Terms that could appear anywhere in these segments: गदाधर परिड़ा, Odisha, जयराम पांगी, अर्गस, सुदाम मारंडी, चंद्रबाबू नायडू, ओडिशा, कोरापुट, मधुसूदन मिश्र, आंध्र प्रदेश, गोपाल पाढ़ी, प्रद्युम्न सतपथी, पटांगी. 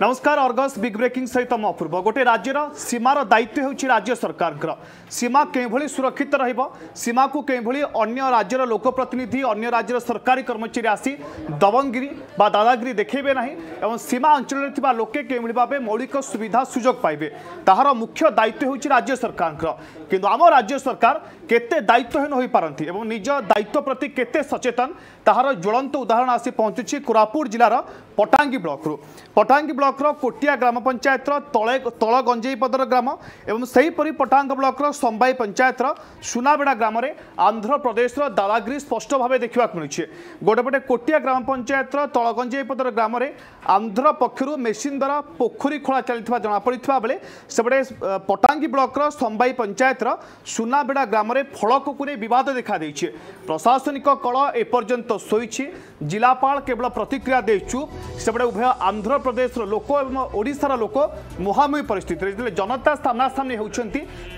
नमस्कार अर्गस big breaking सहित म अपूर्व। गोटे राज्यर सीमार दायित्व होउछि राज्य सरकार। सीमा केभली सुरक्षित रहिबो, सीमा को केभली अन्य राज्यर लोकप्रतिनिधि अन्य राज्यर सरकारी कर्मचारी आसी दबंगिरी बा दादागिरी देखेबे नाही एवं सीमा अंचल रे थिबा लोके केभली भाबे मौलिक सुविधा सुजोग पाइबे ताहार मुख्य दायित्व होउछि राज्य सरकार। किंतु आम राज्य सरकार केते दायित्वहीन होई पारंती एवं निज दायित्व प्रति केते सचेतन ताहार ज्वलंत उदाहरण आसी पहुंचुछि कोरापुट जिलार पटांगी ब्लॉक रु। पटांगी ब्लॉकर कोटिया ग्राम पंचायत तल गंजेईपदर ग्राम एवं सहीपरी पटांग ब्लॉकर संबाई पंचायत सुनाबेड़ा ग्राम में आंध्र प्रदेश दादागिरी स्पष्ट भाव देखा मिलूँ। गोटेपटे कोटिया ग्राम पंचायत तल गंजेईपदर ग्राम में आंध्र पक्षर मेसीन द्वारा पोखरी खोला चलता जमापड़ा बेले सेपटे पटांगी ब्लॉकर संबाई पंचायत सुनाबेड़ा ग्राम में फलक को नहीं बद देखा देखे। प्रशासनिक कल एपर्यंत शोची जिलापाल केवल प्रतिक्रिया दे चुप। सेपटे उभय आंध्र प्रदेश लोक एवं ओडिशार लोक मुहांमुही परिस्थिति जितने जनता सामनासामनी होती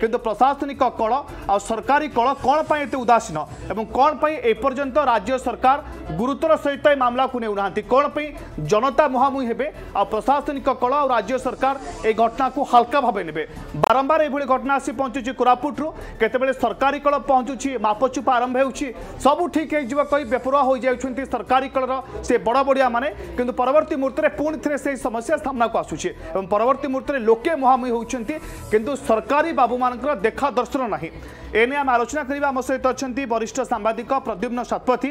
किंतु प्रशासनिक कल आ सरकारी कल कौन पर ये उदासीन एवं कौन पर एपर्यंत राज्य सरकार गुरुतर सहित ए मामला को नेउना कौन पर जनता मुहांमुही हेबे आ प्रशासनिक कल आ राज्य सरकार ए घटना को हल्का भाव ने। बारंबार एभली घटना आसी पहुंचुची कोरापुट रु। केतेबेले सरकारी कल पहुंचुची मापचुप आरंभ होउची सब ठीक हो बेपरवा हो जाउछंती सरकारी कलर से बड़ बड़िया माने किंतु परवर्ती मुहूर्त में पुणी थे से समस्या सामना को आसूँ एवं परवर्ती मुहूर्त में लोके मुहांमुही होती किंतु सरकारी बाबू मानकर देखा दर्शन नहीं। एने आम आलोचना करवा आम सहित अच्छा वरिष्ठ सांबादिक प्रद्युम्न सतपथी।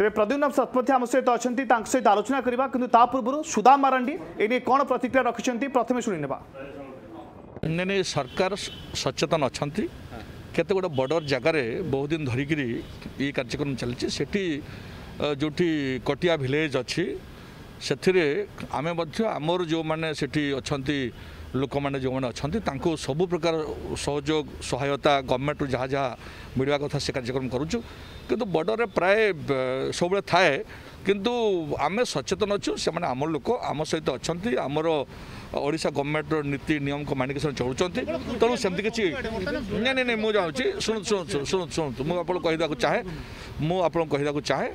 तेरे प्रद्युम्न सतपथी आम सहित अच्छा सहित आलोचना करवा कि पूर्व सुदाम मारंडी एने कौन प्रतिक्रिया रखिंट प्रथम शुणीने। नहीं सरकार सचेतन अच्छा केत गोटे बॉर्डर जगार बहुत दिन धरिकी ये कार्यक्रम चलती सेठी जो कटिया भिलेज अच्छी से आम आमर जो मैंने सेठी अच्छा लोक मैंने जो मैंने अच्छा सबु प्रकार सहयोग सहायता गवर्नमेंट जहाँ जहाँ मिलवा कथा से कार्यक्रम करुचु किंतु बॉर्डर प्राय सब थाए किंतु आम सचेतन अच्छु से आम लोक आम सहित अच्छा आमर ओडिशा गवर्नमेंटर नीति नियम को मानिक चलुँच तेणु सेमती किसी नहीं नहीं मुझे शुणु शुणु शुणु शुणु मुझे चाहे मुझे चाहे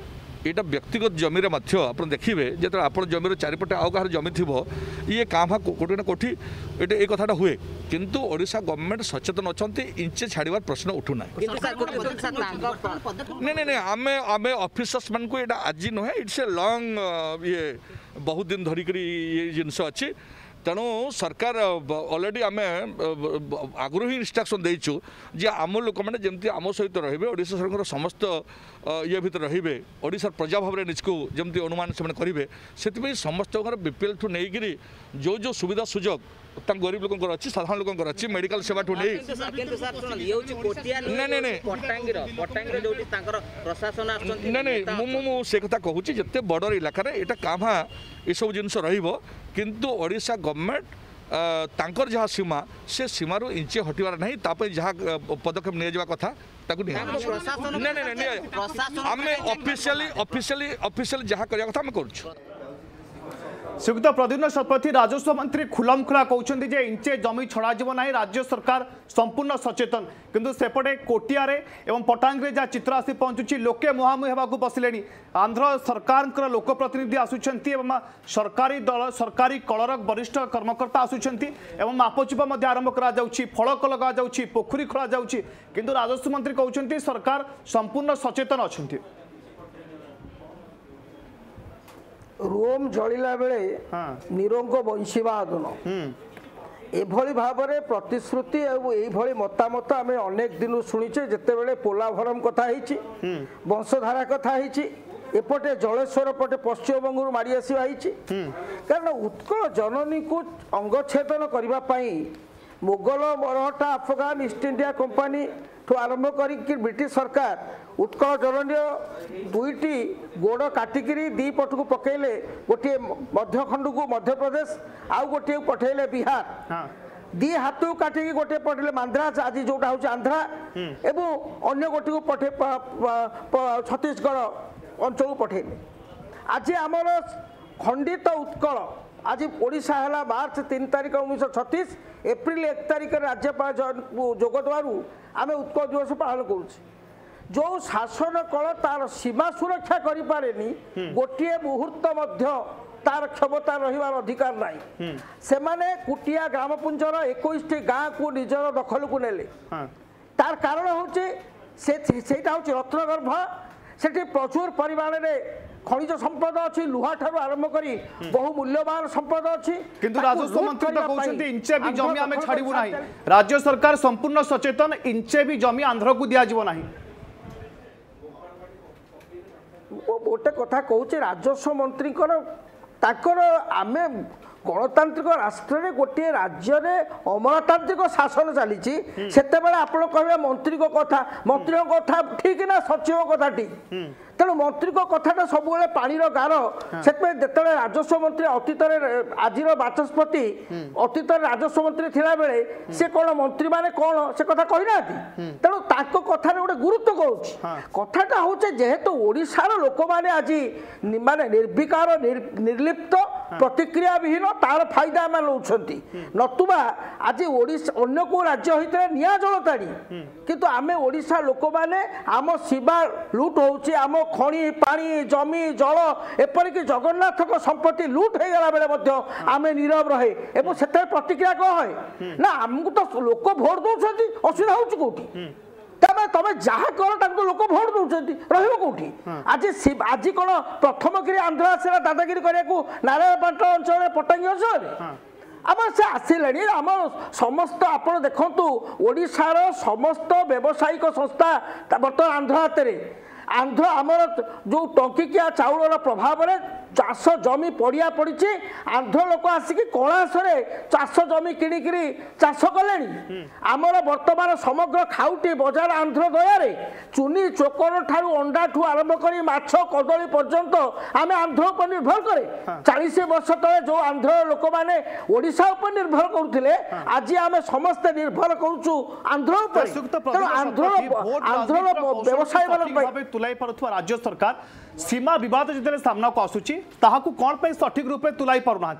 यहाँ व्यक्तिगत जमीन आप देखिए जो आप जमीर चारिपटे आउ कह जमी थी ये कहाँ कौटी ना कौटी ये कथाटा हुए किंतु ओडिशा गवर्नमेंट सचेतन अच्छा इंचे छाड़वार प्रश्न उठूना नहीं नहीं आम आम अफिसर्स मान को आज नुहे इट्स ए लंग ये बहुत दिन धरिक ये जिनस अच्छी तेणु सरकार अलरेडी आम आगु ही इन्स्ट्रक्शन देचु जे आम लोक मैंने जमी आम सहित रे सरकार समस्त ये भर रे ओडार प्रजा भाव में निजक जमी अनुमान से करेंगे से समस्त बीपीएल ठूँ नहीं जो जो सुविधा सुजोग गरीब लोक अच्छी साधारण लोक अच्छी मेडिकल सेवा ठूँ नहीं नहीं से कथा कहूँ जिते बॉर्डर इलाकार ये कामा ये सब जिनस रु ओडिशा गवर्नमेंट तांकर जहाँ सीमा से सीमारू इंचे हटिवार नहीं जहाँ पदक्षेप निया कथा ऑफिशियली जहाँ कथा कर। श्रीयुक्त प्रद्युम्न सतपथी राजस्व मंत्री खुलमखुला कहते हैं इंचे जमी छड़ा जीव ना राज्य सरकार संपूर्ण सचेतन किंतु सेपटे कोटियारे एवं पटांगे जहाँ चित्र आसी पहुंचुची लोके मुहांमुही होगा बसिले। आंध्र सरकार लोकप्रतिनिधि आसुंच सरकारी दल सरकारी कलर वरिष्ठ कर्मकर्ता आसुंच मापचुप आरंभ फलक लग पोखरी खोल जाऊँगी किंतु राजस्व मंत्री कहते सरकार संपूर्ण सचेतन अच्छा रोम जलिला बेले निरंग बंशीवा आदन एभली भाव में प्रतिश्रुति ये मतामत आम अनेक दिन शुणीचे जितेबले पोलाभरम कथा वंशधारा कथा एपटे जलेश्वर पटे पश्चिम बंगल मारी आसवा कारण उत्कल जननी को अंगछेदन करने Mughal Maratha Afghan East India company ठू आरंभ कर ब्रिटिश सरकार उत्कल जननी दुईटी गोड़ काटिक दीपट को पकेले गोटे मध्यखंड को मध्यप्रदेश आउ गोटे पठेले बिहार दी हाथ काटिक गोटे पठेले मांद्राज आज जोटा हूँ आंध्रा एवं अगर गोटे को पठे छत्तीसगढ़ अंचल पठेले आज आमर खंडित उत्कल आज ओडिशा है मार्च 3 तारीख 1936 एप्रिल 1 तारीख राज्यपाल जोगदारू आम उत्कल दिवस पालन कर जो शासन कल तार सीमा सुरक्षा कर गोटे मुहूर्त तार क्षमता रहिबार अधिकार नाही। से माने कुटिया ग्राम पंचायत 21 गाँ को निजर दखल को नेले। तार कारण होचे सेटा होचे रत्नगर्भ सेठी प्रचुर परिमाण रे खनिज संपद अच्छी लुहा ठार आरंभ कर बहु मूल्यवान संपद अच्छी किंतु राजस्व मंत्री तो कहते इंचे भी जमी आम छाड़ू ना राज्य सरकार संपूर्ण सचेतन इंचे भी जमी आंध्र को दि जाव ना गोटे कथा कहे राजस्व मंत्री आम गणतांत्रिक राष्ट्र में गोटे राज्य में अमरतांत्रिक शासन चली से आप कह मंत्री कथा ठीक ना सचिव कथा ठीक तेणु मंत्री कथाटा सब पानी गार से जो राजस्व मंत्री अतीत आज बाचस्पति अतीत राजस्व मंत्री थिला बेले से कौन मंत्री माने कौन से कथा कही ना तेणु कथार गोटे गुरुत्व कौन कथाटा हूँ जेहेतु ओडिशार लोक मैंने आज मानने निर्विकार निर्लिप्त प्रतिक्रिया विहीन तार फायदा आम लौंट नतुबा आज अन्न को राज्य होता है निया जलताड़ी कितु आम ओडिशा लोक मैंने आम सीमा लुट होम खणी पानी जमी जल एपरिक जगन्नाथ को संपत्ति लुट हो गला बेले आम नीरव रहे एवं से प्रतिक्रिया कौन है ना आमको तो लोक भोट दौरान असुविधा होती तबे तबे जहाँ करो तक लोक भोट दौरान रोक कौटी आज आज कौन प्रथम कि आंध्र आसला दादागिरी करने नारायणपाट अंचल पटांगी अंचल आम से आसिले आम समस्त आप देखु ओडिशार समस्त व्यावसायिक संस्था बर्तमान आंध्र हाथ में आंध्र आमर जो टंकिकिया चाउल प्रभाव में चाष जमी पड़िया पड़ी आंध्र लोक आसिक कलाशे चाष जमी किणिकी चाष कले आमर बर्तमान समग्र खाउटी बजार आंध्र दयारे चुनी चोकर ठारू अंडा ठू आरंभ कर माछ कदली पर्यंत आम आंध्र पर निर्भर करे 40 वर्ष तले जो आंध्र लोक मैंने ओडिशा उपर निर्भर करुले आज आम समस्ते निर्भर करुचु आंध्र तेणु आंध्र व्यवसाय मान तुलाई पड़ुवा राज्य सरकार सीमा बद जितने सामना को आसूची ताकू कौन सठिक रूप से तुलाई पारना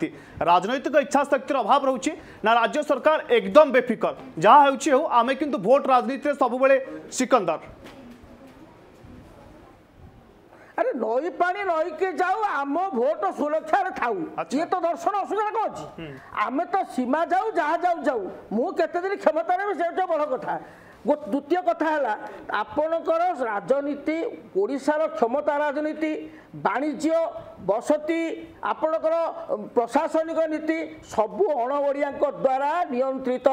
राजनैतिक इच्छा शक्तिर अभाव रोचे ना राज्य सरकार एकदम बेफिकर जहाँ हो आम किंतु भोट राजनीति सब बेले सिकंदर अरे नई पानी नई के जाऊ आम भोट सुरक्षा थाऊ ये तो दर्शन असुविधा कौन अच्छी आम तो सीमा जाऊ जहाँ जाऊ जाऊ मुझे दिन क्षमता से बड़ कथा द्वितीय कथा है आपणकर राजनीति ओडिशार क्षमता राजनीति वाणिज्य बसती आपणकर प्रशासनिक नीति सबू अणओिया द्वारा नियंत्रित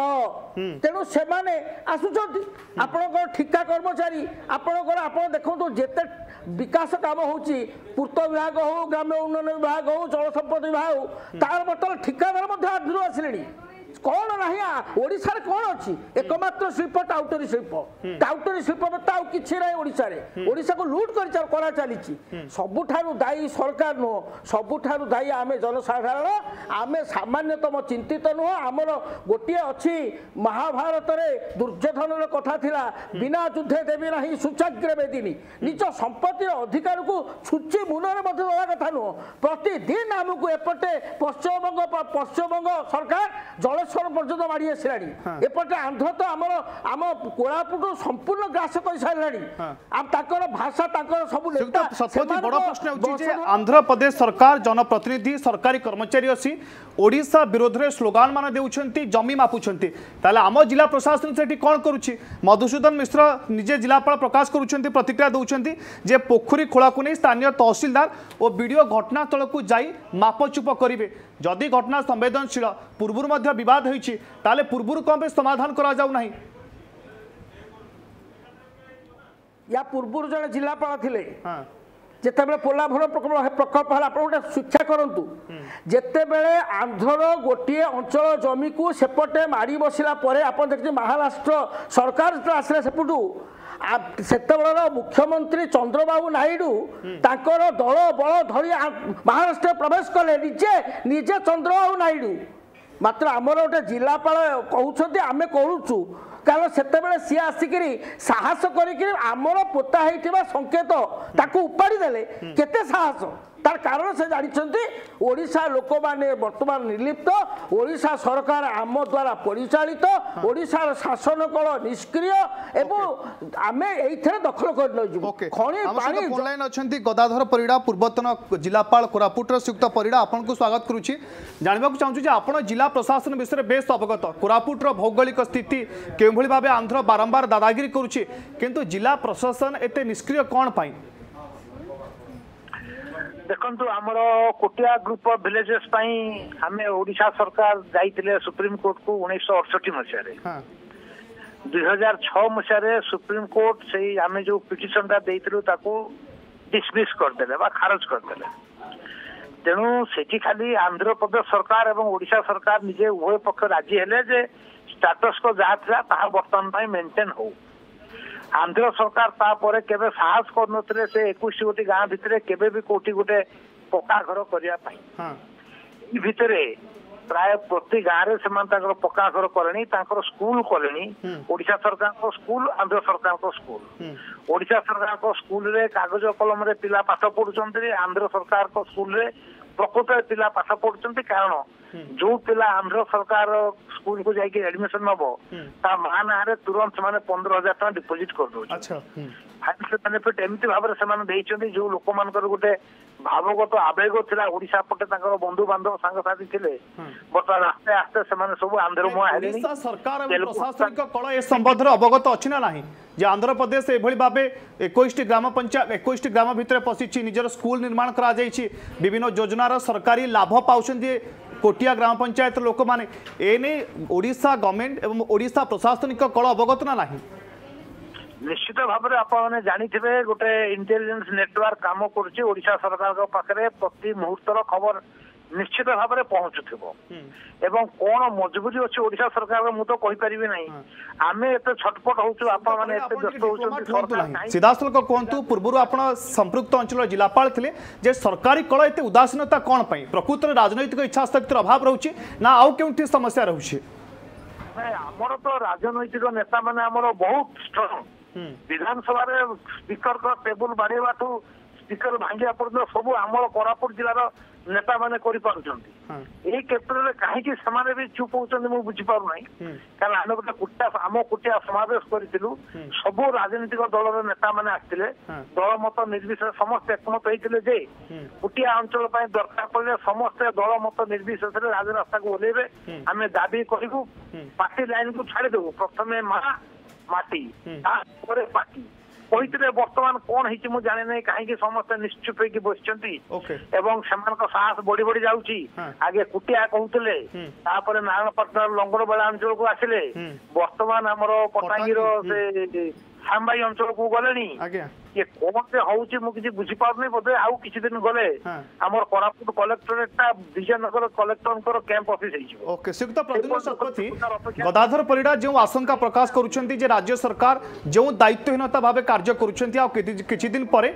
तेणु से माने आसुचंती आपणकर ठिका कर्मचारी आपणकर आप देखो जेते विकास काम होची पूर्त विभाग हो ग्राम्य उन्नयन विभाग हो जल संपद विभाग हो तार बदल ठिकादार आधुरी आसिले कौन ना ओडिशार कौन अच्छी एकमात्र शिल्प टाउटरी शिल्प में तो किसी ना ओडिशा को लुट कर चली सबुठारू दायी सरकार नुह सबुठारू दायी आम जनसाधारण आम सामान्यतम चिंतित नुह आमर गोटे अच्छी महाभारत में दुर्योधन कथा थिला बिना युद्धे देवी ना सूचाग्रे बेदिनी निज संपत्तिर अधिकार को छुची मूलर दवा कथा नुह प्रतिदिन आमको एपटे पश्चिमबंग सरकार जल पर्यंत माड़ी आसलानी एपटे आंध्र तो आम आम कोरापुट संपूर्ण ग्रास कर सारे भाषा सब बड़ प्रश्न हो आंध्र प्रदेश सरकार जनप्रतिनिधि सरकारी कर्मचारी अच्छी ओडिशा विरोध में स्लोगान मान दे जमी मापुंट आम जिला प्रशासन से कौन करुच्ची मधुसूदन मिश्र निजे जिलापाल प्रकाश कर प्रतिक्रिया दौरान जे पोखरी खोला को नहीं स्थानीय तहसिलदार और वीडियो घटनास्थल को जाई मापचुप करेंगे जदि घटना संवेदनशील पूर्व विवाद होइछि ताले पूर्वरु कम समाधान करा जाउ नाही या पूर्वरु जने जिलापाल थिले हां जेतेबेले पोलाभरम प्रकल्प हला आपण गोटे शिक्षा करंतु जेतेबेले आंध्रर गोटे अंचल जमी को सेपटे मारी बसिला परे आपण देखि महाराष्ट्र सरकार जे आसले सेपटू सेतेबेला मुख्यमंत्री चंद्रबाबू नायडू तांकर दल बळ धरी महाराष्ट्र प्रवेश कले निजे निजे चंद्रबाबू नायडू मात्र आमर गोटे जिलापाल कहते आम करूचु कारण से सी आसिक साहस करमर पोता संकेत ताकू उपाड़ी देले केते साहस तार कारण से जानते ओडिशा लोक मैंने बर्तमान निर्लिप्त ओडिशा सरकार आम द्वारा परिचालित ओडिशार शासन कल निष्क्रिय एवं आम एथेर दखल कर खणी ऑनलाइन अच्छी गदाधर परिड़ा पूर्वतन जिलापाल कोरापुटर श्रीयुक्त परिड़ा आपको स्वागत करुच्ची जानवा चाहूँ आप जिला प्रशासन विषय में बेस अवगत कोरापुटर भौगोलिक स्थिति के भाव आंध्र बारंबार दादागिरी करुच्ची किंतु जिला प्रशासन एत निष्क्रिय कौन पाई देखु आमर कोटिया ग्रुप ऑफ विलेजेस हमें ओडिशा सरकार जाइए सुप्रीम कोर्ट को 1968 मसीह 2006 मसीह सुप्रीम कोर्ट से आम जो पिटिशन टा देको डिसमिस करदे खारज करदे तेणु से खाली आंध्र प्रदेश सरकार और ओडिशा सरकार निजे उभय पक्ष राजी है स्टाटस को जहाँ था बर्तमान मेंटेन हो आंध्र सरकार तापर के साहस करनथिले से 21 गोटी गाँ भितर केबे भी कोटी गोटे पक्का घर करिया पाई भितरे प्राय प्रति गाँव से पक्का घर कले स्कूल कले ओडिशा सरकार को स्कूल आंध्र सरकार को स्कूल ओडिशा सरकार को स्कूल रे कागज कलम रे पिला पाठ पढ़ुं आंध्र सरकार को स्कूल रे प्रकृत पिला पाठ पढ़ुं कारण जो पिला आंध्र सरकार स्कूल को जाके एडमिशन नब ता माँ ना तुरंत से 15,000 टका डिपोजिट करदे फाइनेंशियल बेनिफिट एमती भाव से जो लोक मान गोटे भावगत आवेग था ओडिशा पटे बंधु बांधव सांगसाथी थे बर्तमान आस्ते आस्ते सब आंध्र मुआ सरकार प्रशासनिक कल ए संबंध अवगत अच्छी ना जे आंध्र प्रदेश एभली भाव 21 ग्राम पंचायत 21 ग्राम भितर पशिची निजर स्कूल निर्माण करा विभिन्न योजनार सरकारी लाभ पाँच कोटिया ग्राम पंचायत लोक मैंने एने ओडिशा गवर्नमेंट एवं ओडिशा प्रशासनिक कल अवगत ना निश्चित भाव में जानी गोटे इंटेलिजेंस नेटवर्क काम करा सरकार पाखे प्रति मुहूर्तर खबर निश्चित भाव में पहुंचुव एवं कौन मजबूरी अच्छी ओडिशा सरकार मुझे कहीपरि ना आम एत छटपट होते सीधासल कहतु पूर्व आप संपृक्त अंचल जिलापाल थे जे सरकारी कल एत उदासीनता कौन प्रकृत राजनैतिक इच्छाशक्तिर अभाव रोचे ना आउ के समस्या रोचे आमर तो राजनैतिक नेता मैंने बहुत स्ट्रंग विधानसभा स्पीकर का टेबुल बाड़ेवा ठू स्पीकर भांगिया पर्यटन सब आम कोरापुट जिलार नेता मैंने ये क्षेत्र में कहीं भी चुप होती मुझे बुझीपारना कारण आम गोटे कुटा आम कुटिया समावेश करूँ सब राजनीतिक दलर नेता मैंने आसते दल मत निर्विशेष समस्त एकमत होते कुटिया अंचल दरकार पड़े समस्ते दल मत निर्विशेष राजरास्ता को ओल्लैबे आम दाबी करूँ पार्टी लाइन को छाड़देव प्रथम माँ माटी पार्टी कही बर्तमान कौन है मुझे जाने ना कहीं समस्त निश्चुप हो बस साहस बढ़ी बढ़ी जाऊँगी आगे कुटिया कहते नारायण पटना लंगर बेला अंचल को आसिले बर्तमान आम पटांगीर से सांबाई अंचल को गले ये कौन से होची मुझे बुझीपारनी बोधे आउ किसी दिन गले आम कोरापुट collectorate Vijayanagar collector camp office okay श्रीयुक्त प्रद्युम्न शतपथी गदाधर परिड़ा जो आशंका प्रकाश करुछंती जे राज्य सरकार जो दायित्वहीनता भाव कार्य करुछंती आ किछि दिन परे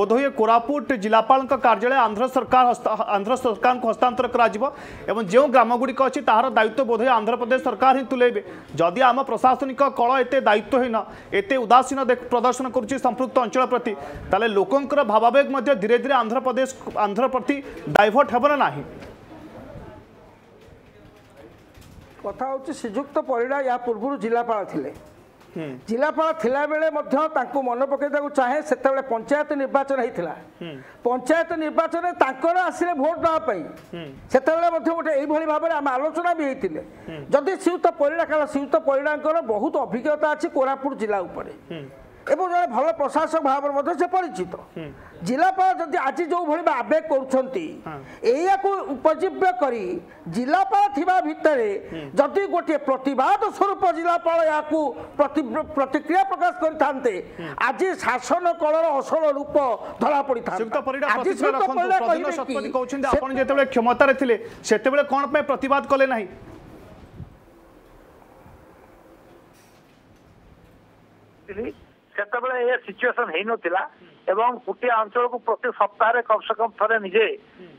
बोधोय कोरापुट जिलापाल कार्यालय आंध्र सरकार को हस्तांतर करा जिवो एवं जो ग्राम गुडी अछि ताहार दायित्व बोधोय आंध्र प्रदेश सरकार ही तुलेबे जदि आम प्रशासनिक कल एते दायित्वहीन एते उदासीन प्रदर्शन करुछि संपृक्त अंचल प्रति ताले लोकंकर भावावेग मध्य धीरे धीरे आंध्र प्रति डाइवर्ट हेब ना कथा हूँ श्रीजुक्त परिड़ा या पूर्व जिलापाल थे जिलापाल बेले मन पकड़ा चाहे से पंचायत निर्वाचन होता पंचायत निर्वाचन तंकर आसिले भोट नापाई से गोटे ये भाव में आम आलोचना भी होते जदि श्रीयुक्त परिड़ा बहुत अभिज्ञता अच्छी कोरापुट जिला एवं जन भल प्रशासक भाव से परिचित जिलापाल जब आज जो भाव आवेग करजीव्य कर जिलापाल थिबा भितरे जदि गोटे प्रतिवाद स्वरूप जिलापाल या प्रतिक्रिया प्रकाश करते आज शासन कलर असल रूप धरा पड़ी था क्षमतार से कौन प्रतिवाद कले ना ये सिचुएशन है नथिला एवं कुटिया अंचल को प्रति सप्ताह कम से कम थे निजे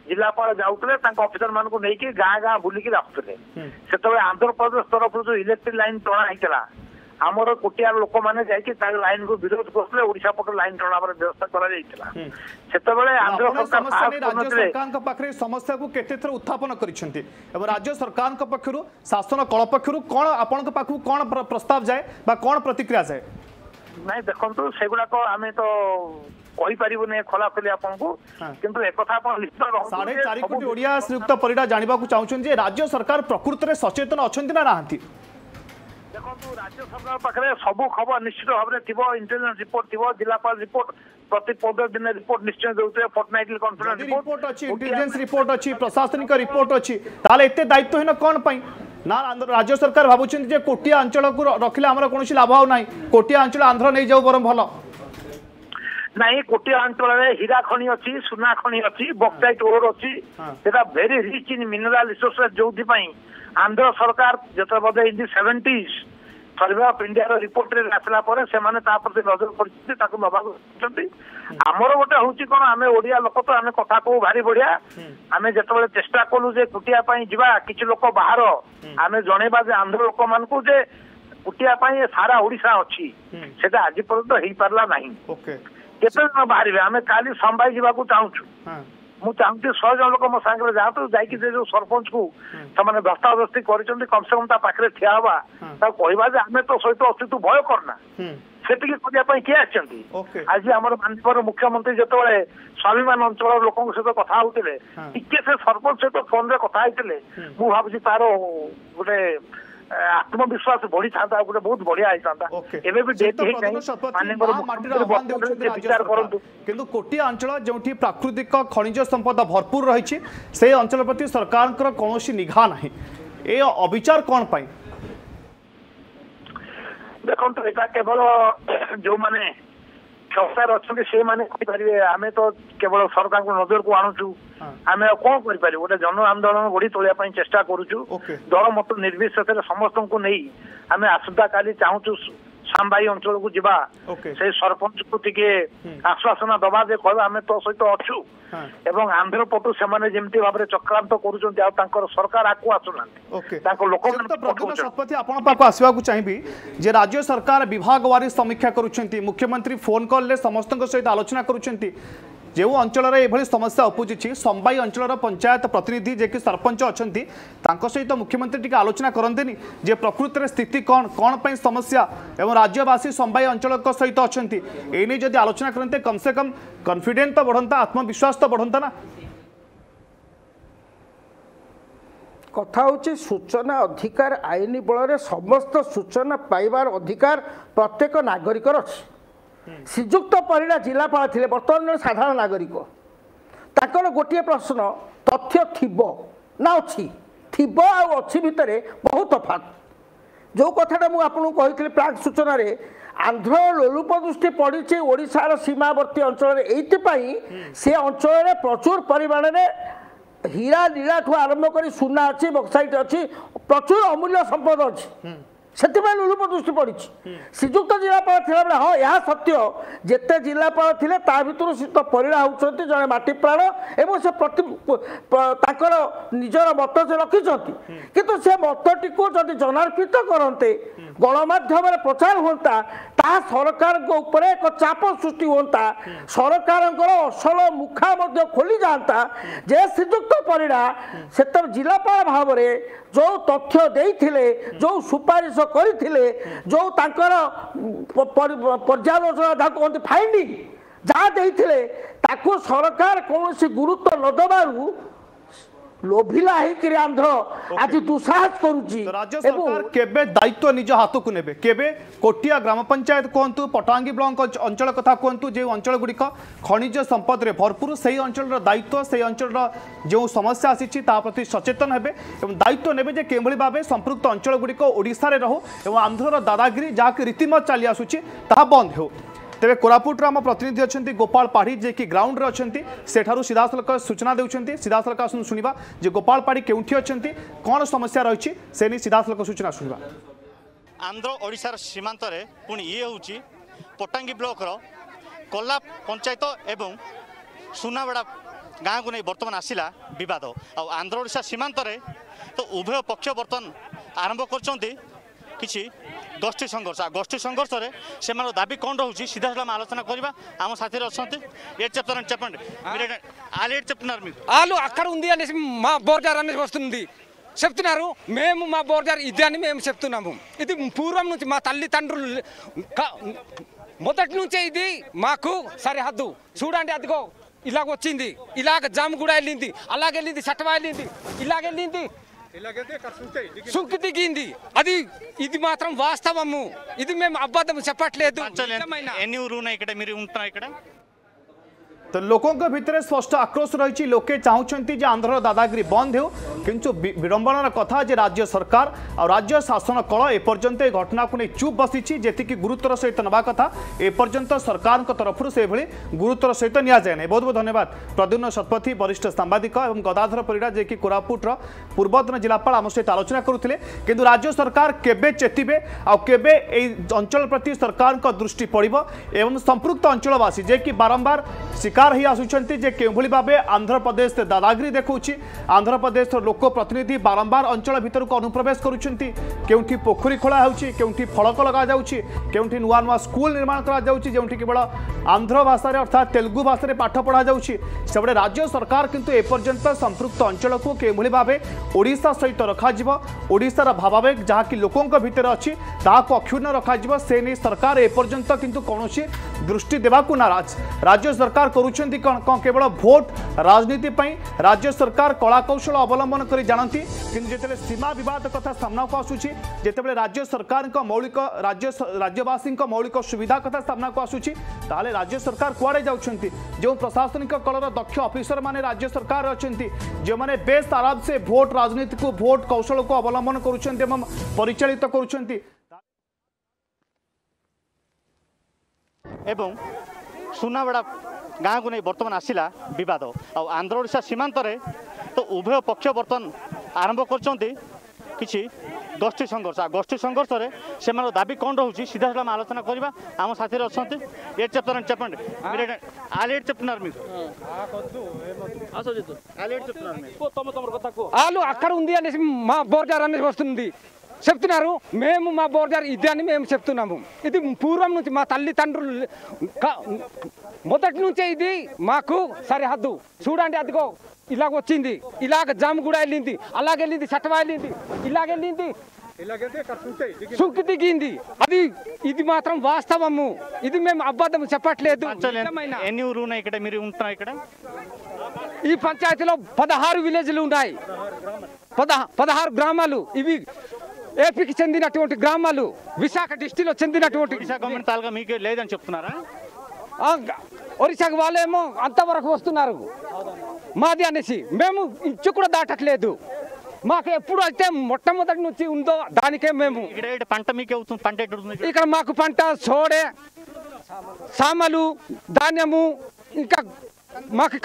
जिलापाल जाऊले अफिसर मान को लेकिन गाँ गाँ बुलिक आसुले से आंध्र प्रदेश तरफ जो इलेक्ट्रिक लाइन टणा होता आमर कोटिया लोक मैंने लाइन को विरोध करते ओडिशा पक्ष लाइन टणावर व्यवस्था कर समस्या को केतेथर उत्थापन करिसेंती एवं राज्य सरकार के पक्षरु शासन कल पक्षरु कोन आपन के पाखु कोन प्रस्ताव जाए बा कोन प्रतिक्रिया जाए नहीं देखंतु सेगुडा को आमे तो कोई परिबने खोला खोली आपन को किंतु एक कथा आपन लिखित रहू 4.5 कोटी ओडिया श्रीयुक्त परिडा जानिबा को चाहुचन जे राज्य सरकार प्रकृति रे सचेतन अछंती ना राहंती देखो राज्य सरकार पाखे सब खबर निश्चित भाव में थी इंटेलिजेंस रिपोर्ट थी जिलापाल रिपोर्ट प्रति 15 दिन रिपोर्ट निश्चय दौते फोर्टनाइटली कॉन्फ्रेंस रिपोर्ट अछि इंटेलिजेंस रिपोर्ट अछि प्रशासनिक रिपोर्ट अछि ताले एते दायित्वहीन कोन पई ना राज्य सरकार भाबुछन जे कोटिया अंचल को रखिले हमरा कोनोसी लाभ आउ नाही कोटिया अंचल आंध्र नै जाउ बरम भलो नाही कोटिया अंचल रे हीरा खणी अछि सोना खणी अछि बॉक्साइट ओर अछि सेटा very rich in mineral resources जोथि पई आंध्र सरकार जत बदे in 70s survey of India report रे आसला पर से माने ता प्रति नजर पड़ती ताको नबा करछंती हमरो गोटे होची कोन हमें ओडिया लोक तो हमें कथा को भारी बढ़िया हमें जत बले चेष्टा कोलु जे कुटिया पई जीवा किछ लोक बाहर हमें जणेबा जे आंध्र लोक मान को जे कुटिया पई सारा ओडिसा अछि सेटा आज पर्यंत तो हेई परला नाही ओके केते न बाहरबे हमें काली संभाई जीवा को चाहूछु मु चाहती 100 जन लोक मो सांगे जातु जाई कि जे जो सरपंच को तमाने भ्रष्टावस्ती करिसंती कम से कम ता पाखरे ठिया हवा ता कहबा जे हमें तो सहित अस्तित्व भय करना सेटिके करिया पई के आछंती आज हमर माननीय मुख्यमंत्री जतबेले स्वाभिमान अंचल लोक सहित कथा होतिले टिके से सरपंच सहित फोन रे कथा आइतिले मु भाबुची तारो गोटे आत्मविश्वास बढ़ी थांता गोटे बहुत बढ़िया आइतांता एबे भी डेट हे नै माननीय माटीर आह्वान देउछे विचार करंतु किंतु कोटिया अंचल जोंठी प्राकृतिक खनिज संपदा भरपूर रही से अंचल प्रति सरकार कौन निघा ना ए अविचार कौन पाई देखो तो केवल जो मैंने सरकार अच्छे से माने आमे तो केवल सरकार को नजर को आणुचु आम कौन कर जन आंदोलन गढ़ी तोलिया चेष्टा करूचु दल मत निर्विशेष समस्त को नहीं आम आसंता काली चाहूचु सांबाई अंचल को जीवा से सरपंच को टिके आश्वासना दबा जे कहबा हमें तो सहित अछु एवं आंध्र पटु से माने जेमती भाबरे चक्रांत करूचंती आ तांकर सरकार आकु आसुनांती तांको लोकन प्रद्युम्न सतपथी आपण पाको आसीबा को चाहिबी जे राज्य सरकार विभाग वारी समीक्षा करूचंती मुख्यमंत्री फोन कॉल ले समस्तक सहित आलोचना करूचंती जो अंचल रे ए भली समस्या उपजिछि संबाई अंचल पंचायत प्रतिनिधि जे कि सरपंच अछंती तांको सहित मुख्यमंत्री टिके आलोचना करंतेनी जे प्रकृति रे स्थिति कोन कोन पई समस्या एवं राज्यवासी संबाई अंचल को सहित अछंती एनी जदी आलोचना करंते कम से कम कॉन्फिडेंस तो बढ़ंता आत्मविश्वास तो बढ़ंता ना कथा होची सूचना अधिकार आईन बल रे समस्त सूचना पाइबार अधिकार प्रत्येक नागरिक अछि श्रीजुक्त परिडा जिलापा थे बर्तमान साधारण नागरिक ताकर गोटे प्रश्न तथ्य थीबो ना अच्छी थीबो आ अच्छी भितर बहुत तफात जो कथाटा मुझे आपको कही प्राक सूचन आंध्र लोलुप दृष्टि पड़ी ओडिशार सीमावर्ती अंचल ये से अंचल प्रचुर परिमाण में हीरा लीला ठू आरंभ कर सुना अच्छी बक्साइट अच्छी प्रचुर अमूल्य संपद अच्छी से लोलुप दृष्टि पड़ी श्रीजुक्त जिलापाल थी हाँ यह सत्य जिते जिलापाल थे भर श्रीयुक्त परिडा होती जड़े माटी प्राण एवं से प्रति निजर मत से रखिंट कितु से मतटी को जब जनार्पित करते गणमाध्यम प्रचार हाँ ता सरकार एक चाप सृष्टि हाँ सरकार असल मुखा खोली जाता जे श्रीजुक्त परिडा से जिलापाल भाव में जो तथ्य देते जो सुपारिश करिथिले जो तांकर पर्यालोचना दा कहते फाइंडिंग जहाँ देते ताकू सरकार कौन सी गुरुत्व न देवु लोभिला हिकरे आंध्र आज दुसाहस करूची राज्य सरकार केबे दायित्व निज हाथ को नेबे केबे कोटिया ग्राम पंचायत कोंतु पटांगी ब्लॉक अंचल कथा कोंतु जे अंचल गुडी खनिज संपद रे भरपूर सेही अंचल रा दायित्व सेही अंचल रा जे समस्या आसीची ता प्रति सचेतन हेबे एवं दायित्व नेबे जे केमळी भाबे संपुक्त अंचल गुडी ओडिसा रे रहो एवं आंध्र रा दादागिरी जा कि रीतिमत चली आसुची ता बंद हो तेरे कोरापुट आम प्रतिनिधि अच्छा गोपाल पाढ़ी जे कि ग्राउंड रे अच्छे सेठारु सीधासलख सूचना देउछंती सीधासलख सुनिबा जे गोपाल पाढ़ी केउठी अच्छे कौन समस्या रही से नहीं सीधासलख सूचना सुनिबा आंध्र ओडिशा सीमांत रे पुणी ये होउची पटांगी ब्लॉक रो कोल्ला पंचायत एवं सुनावड़ा गाँव को नहीं बर्तमान आसिला विवाद आंध्र ओडिशा सीमांत रे तो उभय पक्ष बर्तमान आरंभ कर गोष्ठी संघर्ष गोष्ठी संघर्ष में से दाबी कौन रोचे सीधा साल आलोचना करवा आम साथी अच्छा चैप्टर चैप्टर आल चुप्तर वालू अक् बोर्डार చెప్తున్నారు మేము మా బోర్డర్ ఇదని మేము చెప్తున్నాము ఇది పూర్వం నుంచి మా తల్లి తండ్రులు మొదటి నుంచి ఇది మాకు సరిహద్దు చూడండి అదిగో ఇలాగ వచ్చింది ఇలాగ జామ్ కూడా వెళ్ళింది అలాగ వెళ్ళింది సటవా వెళ్ళింది ఇలాగ వెళ్ళింది ఇలాగైతే కర్సుంటే సుక్తి దిగింది అది ఇది మాత్రం వాస్తవము ఇది మేము అబద్ధం చెప్పట్లేదు ఎన్ని ఊరున ఇక్కడ మీరు ఉంటా ఇక్కడ तो लोकों के भितर स्पष्ट आक्रोश रही लोके चाहते आंध्र दादागिरी बंद हो किंतु विडंबनार कथा जे राज्य सरकार और राज्य शासन कल एपर्यंत घटना को नहीं चुप बसी जी गुरुत्वर सहित नवा कथा एपर्यंत सरकार तरफ से गुरुत्वर सहित निजाए ना। बहुत बहुत धन्यवाद प्रद्युम्न शतपथी वरिष्ठ सांबादिक और गदाधर परिड़ा जे कि कोरापुटर पूर्वतन जिलापाल आम सहित आलोचना करुते कि राज्य सरकार केबे चेतिबे आउ केबे एई अंचल प्रति सरकार दृष्टि पड़िबो एवं संपृक्त अंचलवासी जे कि बारंबार शिकार ही आसुचंती जे केभली भावे आंध्र प्रदेश दादागिरी देखौछि आंध्र प्रदेश लोक प्रतिनिधि बारंबार अंचल भितर को अनुप्रवेश करुचंती केउठी पोखरी खोला होउछि केउठी फलक लगा जाउछि केउठी नुवा नुवा स्कूल निर्माण करा जाउछि जेउठी केवल आंध्र भाषा रे अर्थात तेलुगु भाषा रे पाठ पढ़ा जाउछि सेबडे राज्य सरकार किंतु एपर्यंत संपृक्त अंचल को केभली भावे ओडिशा सहित रखा जिवो ओडिशार भावावेग जहाकी लोकों भितर अछि ताको अक्षुण्ण रखा जिवो से नै सरकार एपर्यंत किंतु कोनोसी दृष्टि देबाकू नाराज। राज्य सरकार करुछंती कोन कोन केवल वोट राजनीति पई राज्य सरकार कला कौशल अवलंबन करी जानती किंतु जेतेले सीमा विवाद कथा सामना को आसुची जेतेले राज्य सरकार को मौलिक राज्यवासी को मौलिक सुविधा कथा सामना को आसुची ताले राज्य सरकार कुआडे जाउछंती जो प्रशासनिक कलर दक्ष ऑफिसर माने राज्य सरकार अछंती जो माने बेस आराम से वोट राजनीति को वोट कौशल को अवलंबन करुछंती एवं परिचालित करुछंती एवं सुनावड़ा गाँव को नहीं बर्तमान आसला बद आंध्र ओडिशा सीमांत तो उभय पक्ष बर्तमान आरंभ करोष्ठी संघर्ष गोष्ठी संघर्ष में से दाबी कौन रोचे सीधा साल आलोचना करवा आम साथी अच्छा चैप्टर चैप्टर आल चैप्टर में చెప్తున్నారు మేము మా బోర్డర్ ఇదని మేము చెప్తున్నాము ఇది పూర్వం నుంచి మా తల్లి తండ్రులు మొదటి నుంచి ఇది మాకు సరిహద్దు చూడండి అదిగో ఇలాగ వచ్చింది ఇలాగ జామ్ కూడా వెళ్ళింది అలాగ వెళ్ళింది సటవా వెళ్ళింది ఇలాగ వెళ్ళింది ఇలాగైతే కర్సుంటే సుక్తి దిగింది అది ఇది మాత్రం వాస్తవము ఇది మేము అబద్ధం చెప్పట్లేదు ఎన్ని ఊరున ఇక్కడ మీరు ఉంటా ఇక్కడ ఈ పంచాయతీలో 16 విలేజ్లు ఉన్నాయి 16 గ్రామాలు ఇవి एपी की चंदन ग्रामा विशाख डिस्ट्रिक्ट चंदन ओडिशा वाले अंतरक वस्तु मादी अने मेम इंचुड़ दाटले एपड़े मोटमोद दाके मेम इकड़ा पंट सोड़े सामलू धान्यमू इंका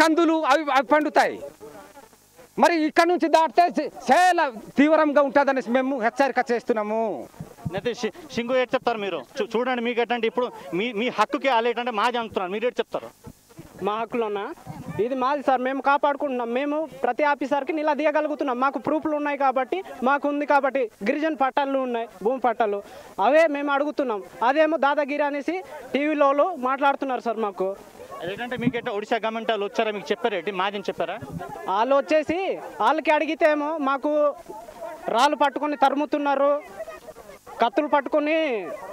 कंदूल अभी अभी पंताई मरी इकडे दाटते चला तीव्र उठदने मैं हेच्चरिक सिंगो एडर चूँगी इन हक की आल चुप्तर मा हकलना ఇది మాది సార్ మేము కాపాడుకుంటున్నాం మేము ప్రతి ఆఫీసర్కి ఇలా దిగగలుగుతున్నాం మాకు ప్రూఫ్లు ఉన్నాయి కాబట్టి మాకు ఉంది కాబట్టి గిరిజన పట్టాలు ఉన్నాయి భూమి పట్టాలు అవే మేము అడుగుతున్నాం అదేమో దాదాగిరి అనేసి టీవీలో మాట్లాడుతున్నారు సార్ మాకు ఏంటంటే మీకు ఏంటో ఒడిశా గవర్నమెంట్ వాళ్ళు వచ్చారా మీకు చెప్పారేంటి మాదని చెప్పారా వాళ్ళు వచ్చేసి వాళ్ళకి అడిగితేమో మాకు రాళ్ళు పట్టుకొని తరుముతున్నారు కత్తులు పట్టుకొని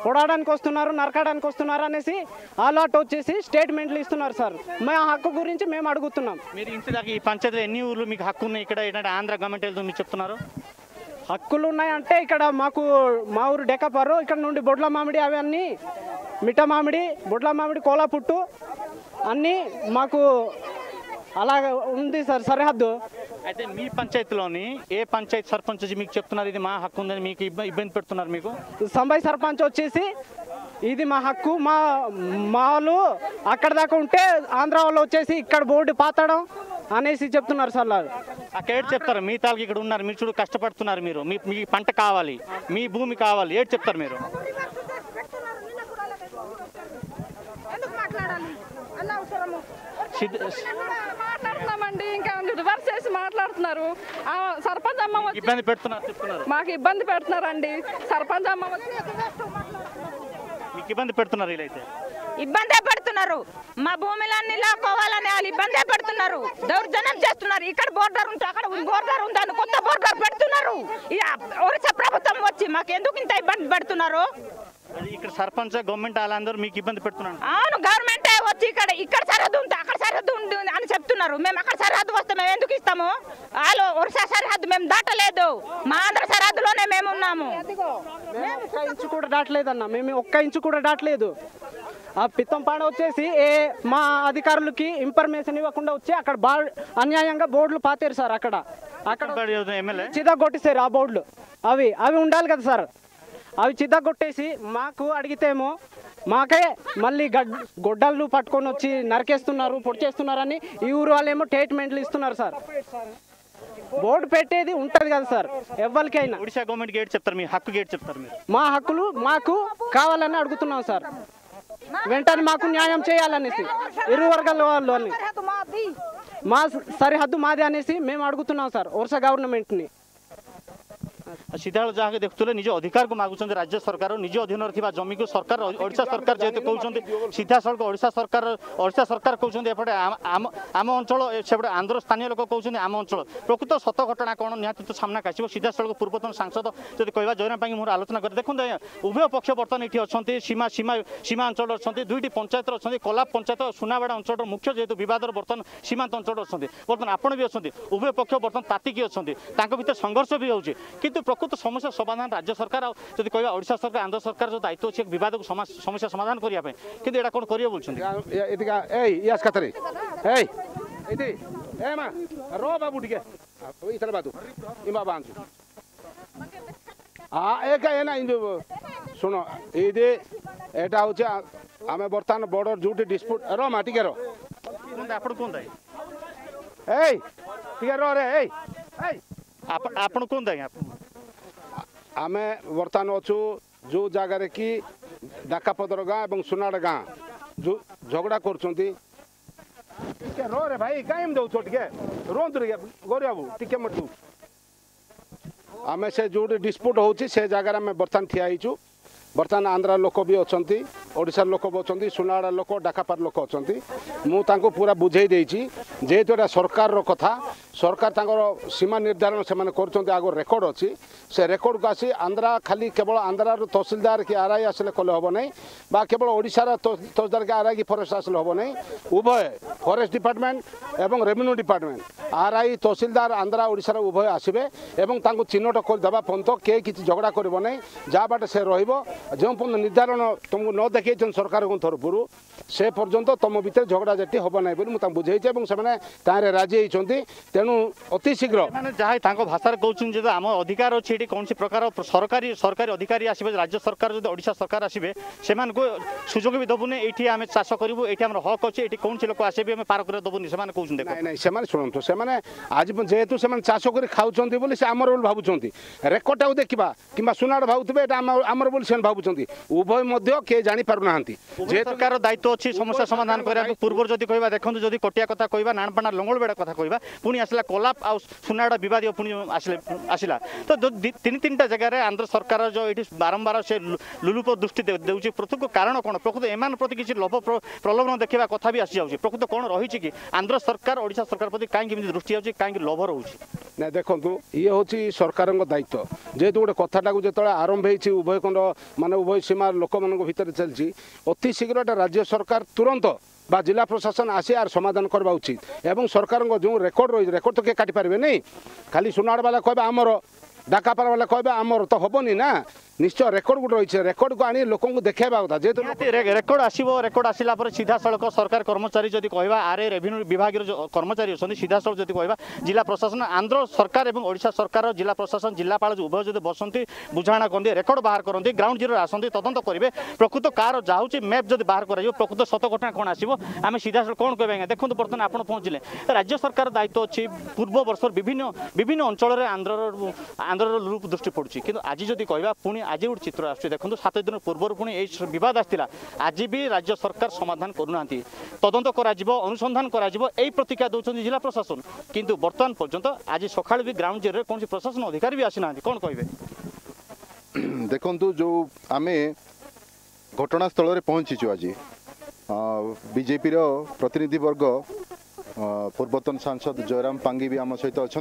పొడవడానికి వస్తున్నారు నరకడానికి వస్తున్నారు అనేసి అలాట్ వచ్చేసి స్టేట్మెంట్లు ఇస్తున్నారు సార్ మా హక్కు గురించి మేము అడుగుతున్నాం మీరు ఇంతదాకా ఈ పంచాయతీలో ఎన్ని ఊర్లు మీకు హక్కు ఉన్నాయి ఇక్కడ ఏంటంటే ఆంధ్ర గవర్నమెంట్ ఏదో మీరు చెప్తున్నారు హక్కులు ఉన్నాయి అంటే ఇక్కడ మాకు మా ఊరు డెకపరు ఇక్కడ నుండి బొడ్ల మామిడి అవన్నీ మిఠ మామిడి బొడ్ల మామిడి కోలాపుట్టు అన్నీ మాకు అలాగా ఉంది సార్ సరిహద్దు అయితే మీ పంచాయతీలోని ఏ పంచాయతీ సర్పంచ్ వచ్చి మీకు చెప్తున్నారు ఇది మా హక్కు ఉందని మీకు ఇబ్బంది పెడుతున్నారు మీకు సంబై సర్పంచ్ వచ్చేసి ఇది మా హక్కు మా మాలు అక్కడ దాకా ఉంటే ఆంధ్ర వాళ్ళు వచ్చేసి ఇక్కడ బోర్డు పాతడం అనేసి చెప్తున్నారు సార్ అక్కడ ఏడు చెప్తారు మీ తాలకి ఇక్కడ ఉన్నారు మీరు చూడు కష్టపడుతున్నారు మీరు మీ పంట కావాలి మీ భూమి కావాలి ఏడు చెప్తారు మీరు रिवर्स सरपंच अम्मा इब्बंदी पेडुतुन्नारंडी सरपंच अम्मा ఇబ్బంది పడుతున్నారు మా భూములన్నీ లాక్కోవాలని వాళ్ళు ఇబ్బంది పడుతున్నారు దౌర్జన్యం చేస్తున్నారు ఇక్కడ బోర్డర్ ఉంటే అక్కడ బోర్డర్ ఉందని కొత్త బోర్డర్ పెడుతున్నారు ఈ ఒరిస్సా ప్రభుత్వం వచ్చి మాకు ఎందుకు ఇంత ఇబ్బంది పడుతున్నారు అది ఇక్కడ సర్పంచ్ గవర్నమెంట్ ఆలందరూ మీకు ఇబ్బంది పెడుతున్నారు అవును గవర్నమెంట్ వచ్చి ఇక్కడ సరిహద్దు ఉంటే అక్కడ సరిహద్దు ఉంది అని చెప్తున్నారు మేము అక్కడ సరిహద్దు వస్తే మేము ఎందుకు ఇస్తాము ఆలో ఒరిస్సా సరిహద్దు మేము దాటలేదు మా ఆంధ్ర సరిహద్దులోనే మేము ఉన్నాము మేము ఒక ఇంచు కూడా దాటలేదు అన్న మేము ఒక్క ఇంచు కూడా దాటలేదు ఆ పిత్తంపాడ వచ్చేసి ఏ మా అధికారులకి ఇన్ఫర్మేషన్ ఇవ్వకుండా వచ్చి అక్కడ అన్యాయంగా బోర్డులు పాతారు సార్ అక్కడ ఎమ్మెల్యే చిదగొట్టేసారు ఆ బోర్డులు అవి అవి ఉండాలి కదా సార్ అవి చిదగొట్టేసి మాకు అడిగితేమో మాకే మళ్ళీ గొడ్డళ్ళు పట్టుకొని వచ్చి నరికేస్తున్నారు పొడి చేస్తున్నారని ఈ ఊరు వాళ్ళేమో ట్రీట్మెంట్లు ఇస్తున్నారు సార్ బోర్డు పెట్టేది ఉంటది కదా సార్ ఎవ్వరికైనా ఒడిశా గవర్నమెంట్ గేట్ చెప్తారు మీ హక్కు గేట్ చెప్తారు మీరు మా హక్కులు మాకు కావాలని అడుగుతున్నాం సార్ వెంటనే మాకు న్యాయం చేయాలనేసి ఇరు వర్గాల వాళ్ళని మా సరిహద్దు మాది అనేసి మేము అడుగుతున్నాం సార్ ఒరిస్సా గవర్నమెంట్ని सीधा जहाँ देखुले निज अधिकार को मागुंट राज्य सरकार निज अधीन या जमी को सरकार ओडिशा सरकार जेहतु कहते सीधा सड़क ओडिशा सरकार कहते एपटे आम अंचल सेपटे आंध्र स्थानीय लोक कहते आम अंचल प्रकृत सत घटना कौन निहत तो सामना आसो सीधा सड़क पूर्वतन सांसद जब कह जयराम मोर आलोचना करें देखते आज उभय पक्ष बर्तमान ये अच्छे सीमा सीमा सीमा अंचल अच्छा दुईट पंचायत अच्छा कोलाब पंचायत और सुनावाड़ा अंचल मुख्य जेहतु बदर बर्तमान सीमांत अंचल अच्छा बर्तमान आपण भी अच्छा उभय पक्ष बर्तमान तातिकी अच्छा भितर संघर्ष भी हो प्रकृत समस्या समाधान राज्य सरकार आदि कह ओडिशा सरकार आंध्र सरकार जो दायित्व अच्छे बद को समस्या समाधान करने कि कौन कर बॉर्डर जो डिस्प्यूट रो मा टे रोक आमे बर्तमान अच्छू जो जगार कि डाकापदर गाँ और सुनाड़ गाँ जो झगड़ा करुँच रो रे भाई कहीं दौ रुंत गौरीबाबू टे मटू आम से जो डिस्प्यूट हो जगार आम बर्तमान ठियाचु बर्तमान आंध्र लोक भी अच्छा ओडिशा लोक भी अच्छा सुनाड़ा लोक डाकापार लोक अच्छा मुझे पूरा बुझे जेहेतु एटा सरकार कथा सरकार तांकर सीमा निर्धारण से कर आग रेकर्ड अच्छी से रेकर्ड को आसी आंध्रा खाली केवल आंध्रार तहसीलदार कि आर आई आसले कले हम ना बा केवल ओडिशार तहसीलदार कि आर आई कि फॉरेस्ट आसले हम ना उभय फॉरेस्ट डिपार्टमेंट एवं रेवेन्यू डिपार्टमेंट आर आई तहसीलदार आंध्रा ओडिशार उभय आसबे एवं तांको चिन्हट कर देवा पर्यंत के किसी झगड़ा करब ना जहाँ बाट से रोहिबो जो पर्यंत निर्धारण तुमको न देखे सरकार तरफर से पर्यंत तुम भितर झगड़ा जाटी हम ना मुझे बुझे और से राजी होती तेणु अति शीघ्र जहाँ भाषा कहते आम अधिकार अच्छे कौन प्रकार सरकारी सरकारी अधिकारी आसबे राज्य सरकार जो ओडिशा सरकार आसबे से सुजोग भी दबुन ये आम चाष करूँ ये आम हक अच्छे ये कौन लोक आसबे पार कर दबुन से कहते शुणु से आज जेहेतु से चाष कर खाऊँच बोली से आमर बोली भावुंट रेकटा देखा कि सुनाड़ भावे आमर बोली से भावुंट उभय मध्य किए जापर ना सरकार दायित्व अच्छी समस्या समाधान करने पूर्व जब कह देखते जब कटिया कथ कह नाणपणा लंगलबेड़ा कथ कह पुणी आसला कोलाप आ सुनाड़ा बद पुणी आसला तो तीन तीन टा जगार आंध्र सरकार जो ये बारंबार से लुलुप दृष्टि देखे प्रकृत कारण कौन प्रकृत एम प्रति किसी लोभ प्रलोभन देखा कथा भी आसी जाऊँगी प्रकृत कौन रही कि आंध्र सरकार ओडिशा सरकार प्रति कहीं दृष्टि आज कहीं लोभ रोचे ना देखो ये हूँ सरकार दायित्व जेहतु गोटे कथटा को जो आरंभ हो उभय खंड मान उभय सीमार लोक मान भर चलती अति शीघ्र एटा राज्य सरकार तुरंत बा जिला प्रशासन आसी आर समाधान करवा उचित एवं सरकार जो रेकर्ड रही रेकर्ड तो किए काटि पारे नहीं खाली सुनाड़ वाला कहबे आमर डाकापार वाला कहबे आमर तो हबनी ना निश्चय रेकर्ड गोटे रही है रेकर्ड को आनी लोक देखा कथा जेहतु रेकर्ड आसो रेकर्ड आसला सीधा सड़क सरकार कर्मचारी जब कह आर रेवेन्यू विभाग कर्मचारी अच्छा सीधा सड़क जब कह जिला प्रशासन आंध्र सरकार और ओडिशा सरकार जिला प्रशासन जिलापाल उभय जो बसती बुझाणा करते रेकर्ड बाहर करते ग्राउंड जीरो आसती तदंत करेंगे प्रकृत कार जाऊँच मैप जब बाहर करकृत सत घटना कौन आसो आम सीधा सड़क कौन कह देखो बर्तमान आपड़ पहुँचे राज्य सरकार दायित्व अच्छी पूर्व बर्ष विभिन्न अंचल आंध्र आंदोलन रूप दृष्टि पड़ुछि किंतु आज जदि कहबा पुणी आज गोटे चित्र आसुछि देखंतु 7 दिन पूर्व पुणी ए विवाद आसला आज भी राज्य सरकार समाधान करूनांती तदंत कराजिबो अनुसंधान कराजिबो एई प्रतिक्रिया दउछन जिला प्रशासन किंतु वर्तमान पर्यंत आज सकाळ भी ग्राउंड जेरो कोनसी प्रशासन अधिकारी भी आसिनांती कोन कहबे देखंतु जो आमे घटनास्थल रे पहुंचीछु आज बीजेपी रो प्रतिनिधि वर्ग पूर्वतन सांसद जयराम पांगी भी आम सहित अच्छा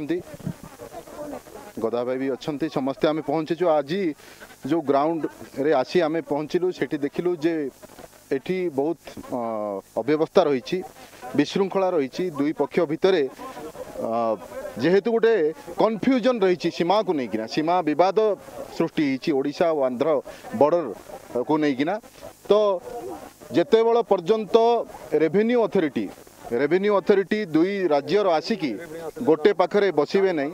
गदा भाई भी अच्छा समस्ते आम पहुँचीचु आज जो ग्राउंड रे आसी आम पहुँचलु से देखिलु जे एठी बहुत अव्यवस्था रही विशृंखला रही दुई पक्ष भितर जेहेतु गोटे कन्फ्यूजन रही सीमा को लेकिन सीमा बद सृष्टि ओडिशा और आंध्र बॉर्डर को लेकिन तो जेते बड़ पर्यंत रेवेन्यू अथॉरिटी दुई राज्यर आसिकी गोटे पाखरे बसवे ना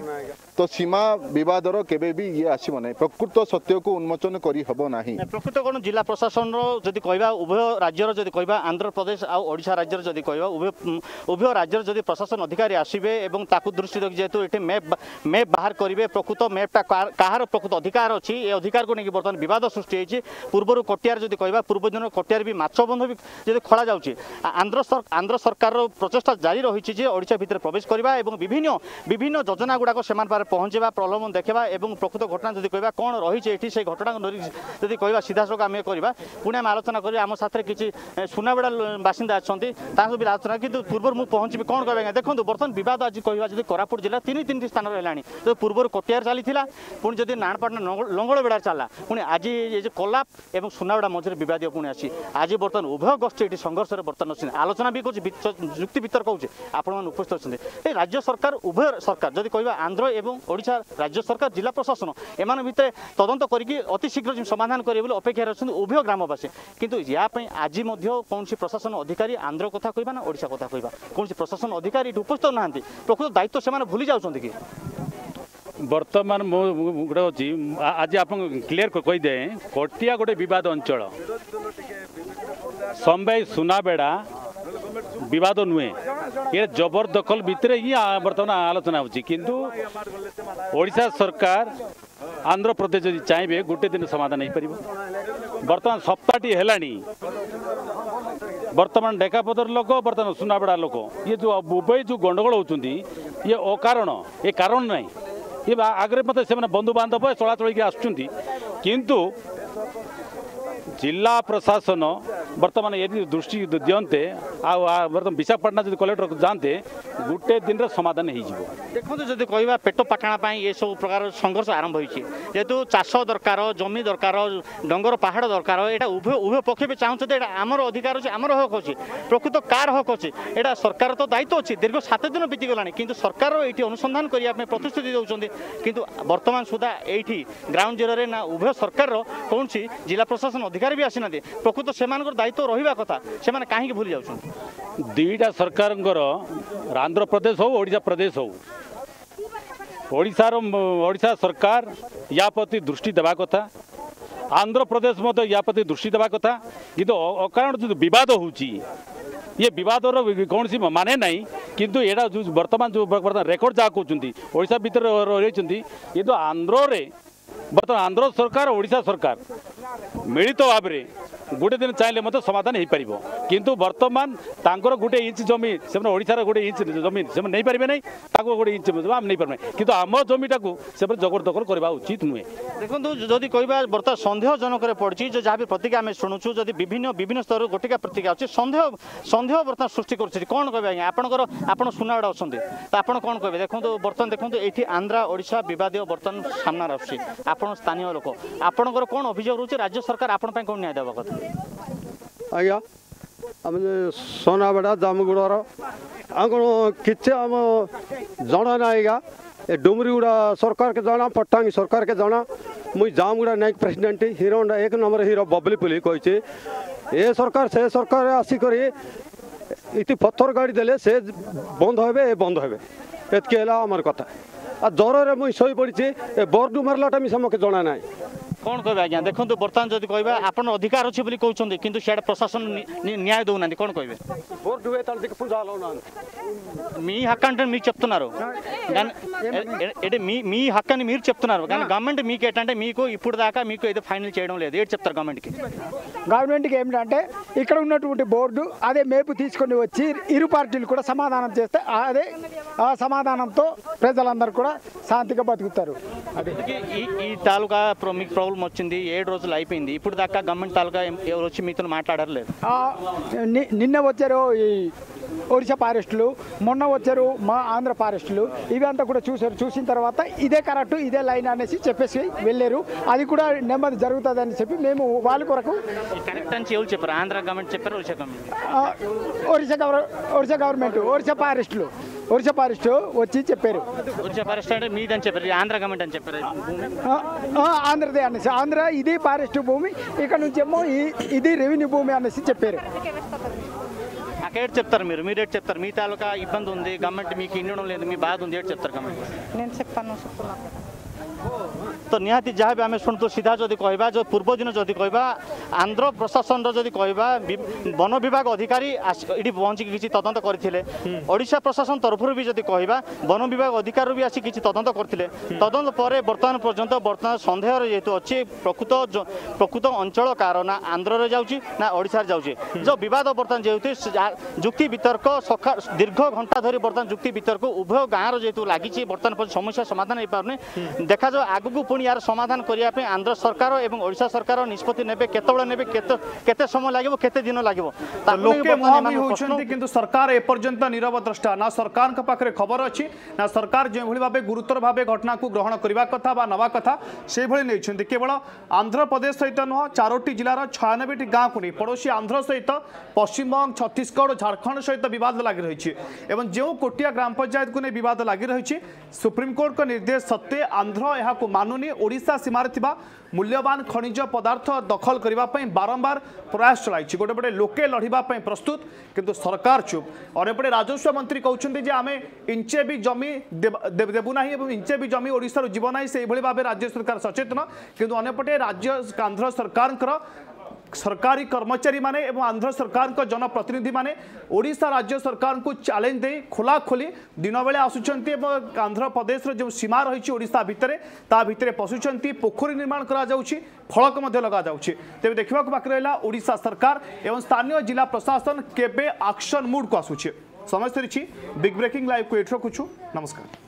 तो सीमा बदर केवे भी ये आसब ना प्रकृत सत्य को उन्मोचन करना प्रकृत कौन जिला प्रशासन जदि कह उभय राज्यर जदि कह आंध्र प्रदेश ओडिशा राज्यर जदि कह उभय राज्यर जदि प्रशासन अधिकारी आसबे और ताकू दृष्टि रखी जेहेतु ये मैप बाहर करेंगे प्रकृत मैपटा कहार प्रकृत अधिकार अच्छी ये अधिकार को लेकिन बर्तमान बद सृष्टि होती पूर्वर कटियार जदि कह पूर्वजन कटियार भी मछ बंध भी जब खोल जाऊँगी आंध्र सरकार प्रचेषा जारी रही है ओडिशा भितर प्रवेश करवा विभिन्न योजना गुड़ाक से पहुँचवा प्रलोभन देखा और प्रकृत घटना जब कह कौन रही से घटना को जब कह सीधा सख आम करवा पुणे आम आलोचना करम साथ किसी सुनाबेड़ा बासिंदा अच्छा ताकि भी आलोचना कि पूर्व मुझे पहुँची कौन कह देखो बर्तमान बद आज कह जब कोरापुट जिला तीन स्थान है जो पूर्वर कटियार चली पुणी जब नानपाटना लंगलबेड़ा चला पुणी आज ये कोलाप और सुनाबेड़ा मझे बद पुणी आसी आज बर्तमान उभय गोष्ठी संघर्ष बर्तमान अच्छी आलोचना भी कर युक्ति वितर्क होचे आपस्थित अच्छे राज्य सरकार उभय सरकार जब कह आंध्र एवं ओडिशा राज्य सरकार जिला प्रशासन एमान भितर तदंत करके अति शीघ्र समाधान करेंगे बोले अपेक्षार अच्छा उभय ग्रामवासी किंतु यापाई आज कौन प्रशासन अधिकारी आंध्र कथा कहबा ना ओडिशा कथा कहबा कौन प्रशासन अधिकारी उपस्थित ना प्रकृत दायित्व से भूली जाऊँ कि बर्तमान मो गोटे अच्छी आज आप क्लीयर कहीदे कटिया गोटे बद अंचल संबई सुनाबेड़ा विवाद नुहे ये जबरदखल भितर ही बर्तमान आलोचना होची किंतु ओडिशा सरकार आंध्र प्रदेश जब चाहिए गोटे दिन समाधान हो पार बर्तमान सप्ताहटी है बर्तमान डेकापदर लोक बर्तमान सुनाबेड़ा लोक ये जो उभय जो गंडगोल होती ये अकारण ये कारण ना ये आगे मत से बंधु बांधव चलाचल आसु जिला प्रशासन बर्तमान यदि दृष्टि दियंते आर्तमान विशाखापटना जब कलेक्टर जाते गोटे दिन समाधान हो देखो जब कह पेट पाटना ये सब प्रकार संघर्ष आरंभ होती जेहतु चाष दरकार जमी दरकार डंगर पहाड़ दरकार यहाँ उभय पक्ष भी चाहते आमर अधिकार अच्छे आमर हक अच्छे प्रकृत कार हक अच्छे यहाँ सरकार तो दायित्व अच्छी दीर्घ 7 दिन बीतीगला कि सरकार ये अनुसंधान करने प्रतिश्रुति दौरान किंतु बर्तमान सुधा ये ग्राउंड जीरो ना उभय सरकार कौन सी जिला प्रशासन अधिकारी भी आसीना प्रकृत से दायित्व रहा कथा से कहीं भूली जाऊँ दुईटा सरकार आंध्र प्रदेश होड़शा प्रदेश होड़शा सरकार या प्रति दृष्टि देवा कथा आंध्र प्रदेश मत या प्रति दृष्टि देवा कथा कि अकारण जो बद हो ये बदर कौन सी माने ना किंतु यहाँ जो बर्तमान जो रेकर्ड जहाँ कहते ओडा भितर रही ये तो आंध्रे बर्तमान आंध्र सरकार ओडिशा सरकार मिलित तो भाव में गोटे दिन चाहिए मत समाधान हो पार किंतु बर्तमान तांकर गोटे इंच जमी से ओडिशार गोटे इंच जमी से नहीं पारे ना गोटे इंच आम नहीं पारे कि आम जमीटा से जबरदखल करवा उचित नुहे देखो जदि कह बर्तमान सन्देहजनक पड़ी जो जहाँ भी प्रतिक्रिया आम शुणुचु जब विभिन्न स्तर गोटिका प्रतिक्रिया अच्छी सन्देह बर्तमान सृष्टि कर कौन कह आपर आप सुनावड़ा अच्छा तो आप कौन कहे देखो बर्तमान देखो ये आंध्र ओडिशा बद बर्तमान सामना आसी आपण स्थानीय लोक आपणकर कौन अभियोग रोचे राज्य सरकार आपण पे कौन न्याय देवा कथा आज्ञा आम सोनाबेड़ा जामगुड़र आम किसी आम जना ना आज्ञा ए डुमरीगुड़ा सरकार के जना पट्टांगी सरकार के जना मुई जामगुड़ा नायक प्रेसिडेंट हीरो एक नंबर हीरो बबली पुली कही ए सरकार से सरकार आसिक इति पत्थर गाड़ी देले से बंद हे बंद हे एतके आमर कथा आ जर में मुई शोई पड़ी ए बर्डू मार्लाटा मिसा मके जना ना कौन कह आज देखो बर्तमान जब कह आपन अधिकार अच्छे कहते कि सीआडे प्रशासन न्याय दौना कौन कह मी हकान मी चेप्तुनारो मी हक्का मीर चुप्तारो गवर्नमेंट मीको इप्पुडु दाका फाइनल चेयडम लेदु गवर्नमेंट की इक्कड़ उन्नटुवंटि बोर्ड अदे मेपु तीसुकोनि वच्ची इरु पार्टीलु समाधानं चेस्ते अदे आ समाधानंतो प्रजलंदरू कूडा शांतिगा बतुकुतारु अदे ई तालूका प्रमुख प्रॉब्लम वच्चिंदी 7 रोजुलु अयिपोयिंदी इप्पुडु दाका गवर्नमेंट तालूका एवरु वच्ची मीतो माट्लाडरलेदु निन्न वच्चारो ई ओडिशा फारेस्ट्लु मोन्न वच्चारो मा आंध्र फारेस्ट्लु इवंता कूडा चूसारु चूसिन तर्वात इदे करेक्ट इदे लाइन अनेसी चेप्पेसी वेल्लारु अदि कूडा नेमदि जरुगुतदनि चेप्पि मेमु वाल कोरकु करेक्ट अनि चेवुलु चेप्पारु आंध्र गवर्नमेंट चेप्पारु ओडिशा government ओडिशा government ओडिशा forest వచ్చి చెప్పారు ఓడిశా ఫారెస్ట్ అంటే మీదని చెప్పారు ఆంధ్ర గవర్నమెంట్ అని చెప్పారు ఆంధ్రదే అన్నసి ఆంధ్ర ఇది ఫారెస్ట్ భూమి ఇక్కడ నుంచి ఏమో ఇది రెవెన్యూ భూమి అన్నసి చెప్పారు నాకేట్ చెప్తారు మీరు మీరేట్ చెప్తారు మీ తాలూకా ఇబ్బంది ఉంది గవర్నమెంట్ మీకు ఇన్నడం లేదు మీ బాధ ఉంది ఏట్ చెప్తారు గవర్నమెంట్ నేను చెప్తాను तो निहाती जहाँ भी आम शुणु सीधा जब कह जो पूर्व दिन जब कह आंध्र प्रशासन जब कह वन विभाग अधिकारी ये पहुँच किसी तदंत करते ओडिशा प्रशासन तरफ भी जब कह वन विभाग अधिकार भी आसी किसी तदंत करते तदंत पर बर्तमान पर्यंत बर्तमान सन्देह जेहतु अच्छी प्रकृत अंचल कार ना आंध्र जा ओडिशा जो बद बर्तमान जेहतु जुक्ति वितर्क सखा दीर्घ घंटा धरी बर्तमान जुक्ति वितर्क उभय गाँव जेहतु लगी बर्तमान समस्या समाधान हो पारनी देखा जाओ आगू पुणी यार समाधान करने आंध्र सरकार एवं ओडिशा सरकार निष्पत्ति नेबे केते समय लागबो केते दिन लागबो लोके मामी होचंती किंतु सरकार ए पर्यंत नीरव द्रष्टा ना सरकार के पाखरे खबर अछि ना सरकार जे भली भाबे गुरुतर भाबे घटना को ग्रहण करबा कथा बा नवा कथा से भली नै छथि केवल आंध्र प्रदेश सहित न चारोटी जिलार 96 टी गां कोनी पड़ोसी आंध्र सहित पश्चिम बंग छत्तीसगढ़ झारखंड सहित विवाद लागि रही छि एवं जे कोटिया ग्राम पंचायत को ने विवाद लागि रही छि सुप्रीम कोर्ट के निर्देश सत्ते आंध्र यहा को मानुनी ओडिशा सीमार मूल्यवान खनिज पदार्थ दखल करने बारंबार प्रयास चलाई गोटेपटे लोके लड़ीबा प्रस्तुत किंतु सरकार चुप अनेपटे राजस्व मंत्री कहते हैं आम इंचे भी जमी देवुना इंचे भी जमी ओडिशा जीव ना से भाव राज्य सरकार सचेतन किंतु अनेपटे राज्य आंध्र सरकार सरकारी कर्मचारी माने एवं आंध्र सरकार का जनप्रतिनिधि माने ओडिशा राज्य सरकार को चैलेंज दे खोला खोली दिन बेले आसुचंती एवं आंध्र प्रदेश जो सीमा रही ओडिशा भितरे ता भितरे पशुचंती पोखरी निर्माण करा जाउछि फलक मध्य लगा जाउछि तेबे देखबा को बाकी रहला ओडिशा सरकार एवं स्थानीय जिला प्रशासन केबे एक्शन मूड को आसुछि समझ तरिछि बिग ब्रेकिंग लाइव को एठरो कुछु नमस्कार।